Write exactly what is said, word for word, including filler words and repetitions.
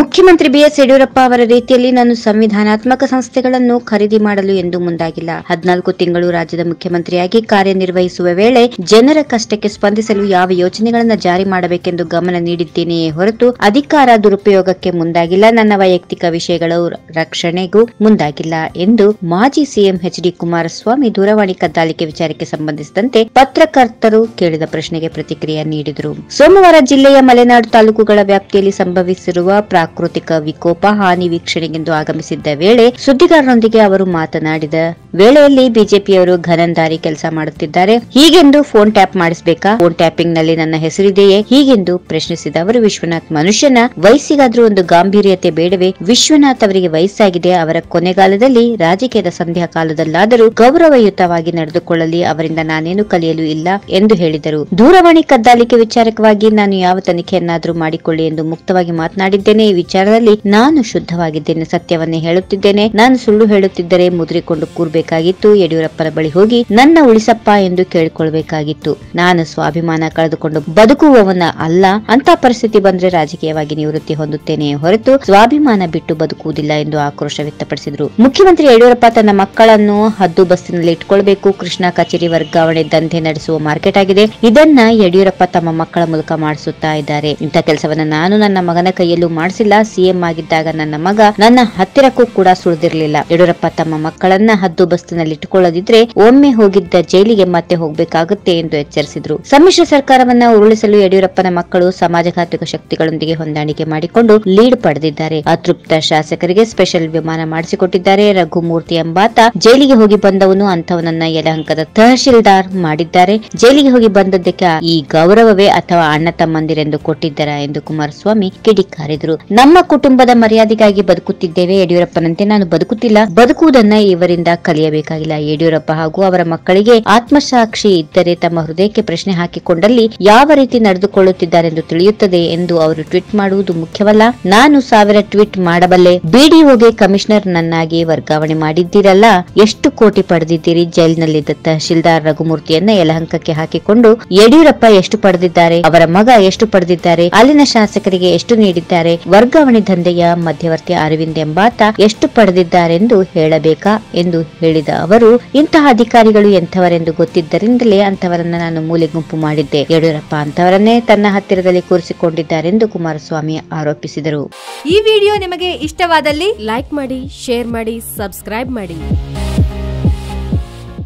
ಮುಖ್ಯಮಂತ್ರಿ ಬಿಎಸ್ ಯಡಿಯೂರಪ್ಪ ಅವರ ರೀತಿಯಲ್ಲಿ ನಾನು ಸಂವಿಧಾನಾತ್ಮಕ ಸಂಸ್ಥೆಗಳನ್ನು ಖರೀದಿ ಮಾಡಲು ಎಂದು ಮುಂದಾಗಿಲ್ಲ. ಹದಿನಾಲ್ಕು ತಿಂಗಳು ರಾಜ್ಯದ ಮುಖ್ಯಮಂತ್ರಿಯಾಗಿ ಕಾರ್ಯನಿರ್ವಹಿಸುವ ವೇಳೆ ಜನರ ಕಷ್ಟಕ್ಕೆ ಸ್ಪಂದಿಸಲು ಯಾವ ಯೋಜನೆಗಳನ್ನು ಜಾರಿ ಮಾಡಬೇಕೆಂದು ಗಮನ ನೀಡಿದ್ದೇನೆಯೇ ಹೊರತು ಅಧಿಕಾರ ದುರುಪಯೋಗಕ್ಕೆ ಮುಂದಾಗಿಲ್ಲ, ನನ್ನ ವೈಯಕ್ತಿಕ ವಿಷಯಗಳ ರಕ್ಷಣೆಗೂ ಮುಂದಾಗಿಲ್ಲ ಎಂದು ಮಾಜಿ ಸಿಎಂ ಎಚ್ಡಿ ಕುಮಾರಸ್ವಾಮಿ ದೂರವಾಣಿ ಕದ್ದಾಲಿಕೆ ವಿಚಾರಕ್ಕೆ ಸಂಬಂಧಿಸಿದಂತೆ ಪತ್ರಕರ್ತರು ಕೇಳಿದ ಪ್ರಶ್ನೆಗೆ ಪ್ರತಿಕ್ರಿಯೆ ನೀಡಿದರು. ಸೋಮವಾರ ಜಿಲ್ಲೆಯ ಮಲೆನಾಡು ತಾಲೂಕುಗಳ ವ್ಯಾಪ್ತಿಯಲ್ಲಿ ಸಂಭವಿಸಿರುವ ಪ್ರಾಕೃತಿಕ ವಿಕೋಪ ಹಾನಿ ವೀಕ್ಷಣೆಗೆಂದು ಆಗಮಿಸಿದ್ದ ವೇಳೆ ಸುದ್ದಿಗಾರರೊಂದಿಗೆ ಅವರು ಮಾತನಾಡಿದ ವೇಳೆಯಲ್ಲಿ ಬಿಜೆಪಿಯವರು ಘನಂದಾರಿ ಕೆಲಸ ಮಾಡುತ್ತಿದ್ದಾರೆ, ಹೀಗೆಂದು ಫೋನ್ ಟ್ಯಾಪ್ ಮಾಡಿಸಬೇಕಾ, ಫೋನ್ ಟ್ಯಾಪಿಂಗ್ ನಲ್ಲಿ ನನ್ನ ಹೆಸರಿದೆಯೇ ಹೀಗೆಂದು ಪ್ರಶ್ನಿಸಿದ ಅವರು, ವಿಶ್ವನಾಥ್ ಮನುಷ್ಯನ ವಯಸ್ಸಿಗಾದ್ರೂ ಒಂದು ಗಾಂಭೀರ್ಯತೆ ಬೇಡವೇ? ವಿಶ್ವನಾಥ್ ಅವರಿಗೆ ವಯಸ್ಸಾಗಿದೆ, ಅವರ ಕೊನೆಗಾಲದಲ್ಲಿ ರಾಜಕೀಯದ ಸಂಧ್ಯಾ ಕಾಲದಲ್ಲಾದರೂ ಗೌರವಯುತವಾಗಿ ನಡೆದುಕೊಳ್ಳಲಿ, ಅವರಿಂದ ನಾನೇನು ಕಲಿಯಲು ಇಲ್ಲ ಎಂದು ಹೇಳಿದರು. ದೂರವಾಣಿ ಕದ್ದಾಲಿಕೆ ವಿಚಾರಕವಾಗಿ ನಾನು ಯಾವ ತನಿಖೆಯನ್ನಾದರೂ ಮಾಡಿಕೊಳ್ಳಿ ಎಂದು ಮುಕ್ತವಾಗಿ ಮಾತನಾಡಿದ್ದೇನೆ. ಈ ವಿಚಾರದಲ್ಲಿ ನಾನು ಶುದ್ಧವಾಗಿದ್ದೇನೆ, ಸತ್ಯವನ್ನೇ ಹೇಳುತ್ತಿದ್ದೇನೆ. ನಾನು ಸುಳ್ಳು ಹೇಳುತ್ತಿದ್ದರೆ ಮುದ್ರಿಕೊಂಡು ಕೂರ್ಬೇಕಾಗಿತ್ತು, ಯಡಿಯೂರಪ್ಪನ ಬಳಿ ಹೋಗಿ ನನ್ನ ಉಳಿಸಪ್ಪ ಎಂದು ಕೇಳಿಕೊಳ್ಬೇಕಾಗಿತ್ತು. ನಾನು ಸ್ವಾಭಿಮಾನ ಕಳೆದುಕೊಂಡು ಬದುಕುವವನ ಅಲ್ಲ, ಅಂತ ಪರಿಸ್ಥಿತಿ ಬಂದ್ರೆ ರಾಜಕೀಯವಾಗಿ ನಿವೃತ್ತಿ ಹೊಂದುತ್ತೇನೆ ಹೊರತು ಸ್ವಾಭಿಮಾನ ಬಿಟ್ಟು ಬದುಕುವುದಿಲ್ಲ ಎಂದು ಆಕ್ರೋಶ ವ್ಯಕ್ತಪಡಿಸಿದರು. ಮುಖ್ಯಮಂತ್ರಿ ಯಡಿಯೂರಪ್ಪ ತನ್ನ ಮಕ್ಕಳನ್ನು ಹದ್ದು ಬಸ್ಸಿನಲ್ಲಿ ಇಟ್ಕೊಳ್ಬೇಕು, ಕೃಷ್ಣಾ ಕಚೇರಿ ವರ್ಗಾವಣೆ ದಂಧೆ ನಡೆಸುವ ಮಾರ್ಕೆಟ್ ಆಗಿದೆ, ಇದನ್ನ ಯಡಿಯೂರಪ್ಪ ತಮ್ಮ ಮಕ್ಕಳ ಮೂಲಕ ಮಾಡಿಸುತ್ತಾ ಇದ್ದಾರೆ. ಇಂಥ ಕೆಲಸವನ್ನ ನಾನು ನನ್ನ ಮಗನ ಕೈಯಲ್ಲೂ ಮಾಡಿಸಿಲ್ಲ, ಸಿಎಂ ಆಗಿದ್ದಾಗ ನನ್ನ ಮಗ ನನ್ನ ಹತ್ತಿರಕ್ಕೂ ಕೂಡ ಸುಳಿದಿರಲಿಲ್ಲ. ಯಡಿಯೂರಪ್ಪ ತಮ್ಮ ಮಕ್ಕಳನ್ನ ಹದ್ದು ಬಸ್ತಿನಲ್ಲಿ ಇಟ್ಟುಕೊಳ್ಳದಿದ್ರೆ ಒಮ್ಮೆ ಹೋಗಿದ್ದ ಜೈಲಿಗೆ ಮತ್ತೆ ಹೋಗಬೇಕಾಗುತ್ತೆ ಎಂದು ಎಚ್ಚರಿಸಿದ್ರು. ಸಮ್ಮಿಶ್ರ ಸರ್ಕಾರವನ್ನ ಉರುಳಿಸಲು ಯಡಿಯೂರಪ್ಪನ ಮಕ್ಕಳು ಸಮಾಜಘಾತಕ ಶಕ್ತಿಗಳೊಂದಿಗೆ ಹೊಂದಾಣಿಕೆ ಮಾಡಿಕೊಂಡು ಲೀಡ್ ಪಡೆದಿದ್ದಾರೆ. ಅತೃಪ್ತ ಶಾಸಕರಿಗೆ ಸ್ಪೆಷಲ್ ವಿಮಾನ ಮಾಡಿಸಿಕೊಟ್ಟಿದ್ದಾರೆ. ರಘುಮೂರ್ತಿ ಎಂಬಾತ ಜೈಲಿಗೆ ಹೋಗಿ ಬಂದವನು, ಅಂತವನನ್ನ ಯಲಹಂಕದ ತಹಶೀಲ್ದಾರ್ ಮಾಡಿದ್ದಾರೆ. ಜೈಲಿಗೆ ಹೋಗಿ ಬಂದದ್ದಕ್ಕೆ ಈ ಗೌರವವೇ ಅಥವಾ ಅಣ್ಣ ತಮ್ಮಂದಿರೆಂದು ಕೊಟ್ಟಿದ್ದಾರಾ ಎಂದು ಕುಮಾರಸ್ವಾಮಿ ಕಿಡಿಕಾರಿದರು. ನಮ್ಮ ಕುಟುಂಬದ ಮರ್ಯಾದೆಗಾಗಿ ಬದುಕುತ್ತಿದ್ದೇವೆ, ಯಡಿಯೂರಪ್ಪನಂತೆ ನಾನು ಬದುಕುತ್ತಿಲ್ಲ, ಬದುಕುವುದನ್ನ ಇವರಿಂದ ಕಲಿಯಬೇಕಾಗಿಲ್ಲ. ಯಡಿಯೂರಪ್ಪ ಹಾಗೂ ಅವರ ಮಕ್ಕಳಿಗೆ ಆತ್ಮಸಾಕ್ಷಿ ಇದ್ದರೆ ತಮ್ಮ ಹೃದಯಕ್ಕೆ ಪ್ರಶ್ನೆ ಹಾಕಿಕೊಂಡಲ್ಲಿ ಯಾವ ರೀತಿ ನಡೆದುಕೊಳ್ಳುತ್ತಿದ್ದಾರೆಂದು ತಿಳಿಯುತ್ತದೆ ಎಂದು ಅವರು ಟ್ವೀಟ್ ಮಾಡುವುದು ಮುಖ್ಯವಲ್ಲ. ನಾನು ಸಾವಿರ ಟ್ವೀಟ್ ಮಾಡಬಲ್ಲೆ, ಬಿಡಿಒಗೆ ಕಮಿಷನರ್ ನನ್ನಾಗಿ ವರ್ಗಾವಣೆ ಮಾಡಿದ್ದೀರಲ್ಲ, ಎಷ್ಟು ಕೋಟಿ ಪಡೆದಿದ್ದೀರಿ? ಜೈಲಿನಲ್ಲಿದ್ದ ತಹಶೀಲ್ದಾರ್ ರಘುಮೂರ್ತಿಯನ್ನ ಯಲಹಂಕಕ್ಕೆ ಹಾಕಿಕೊಂಡು ಯಡಿಯೂರಪ್ಪ ಎಷ್ಟು ಪಡೆದಿದ್ದಾರೆ, ಅವರ ಮಗ ಎಷ್ಟು ಪಡೆದಿದ್ದಾರೆ, ಅಲ್ಲಿನ ಶಾಸಕರಿಗೆ ಎಷ್ಟು ನೀಡಿದ್ದಾರೆ, ವರ್ಗಾವಣೆ ದಂಧೆಯ ಮಧ್ಯವರ್ತಿ ಅರವಿಂದ್ ಎಂಬಾತ ಎಷ್ಟು ಪಡೆದಿದ್ದಾರೆಂದು ಹೇಳಬೇಕಾ ಎಂದು ಹೇಳಿದ ಅವರು, ಇಂತಹ ಅಧಿಕಾರಿಗಳು ಎಂಥವರೆಂದು ಗೊತ್ತಿದ್ದರಿಂದಲೇ ಅಂತವರನ್ನ ನಾನು ಮೂಲೆ ಗುಂಪು ಮಾಡಿದ್ದೆ, ಯಡಿಯೂರಪ್ಪ ಅಂತವರನ್ನೇ ತನ್ನ ಹತ್ತಿರದಲ್ಲಿ ಕೂರಿಸಿಕೊಂಡಿದ್ದಾರೆಂದು ಕುಮಾರಸ್ವಾಮಿ ಆರೋಪಿಸಿದರು. ಈ ವಿಡಿಯೋ ನಿಮಗೆ ಇಷ್ಟವಾದಲ್ಲಿ ಲೈಕ್ ಮಾಡಿ, ಶೇರ್ ಮಾಡಿ, ಸಬ್ಸ್ಕ್ರೈಬ್ ಮಾಡಿ.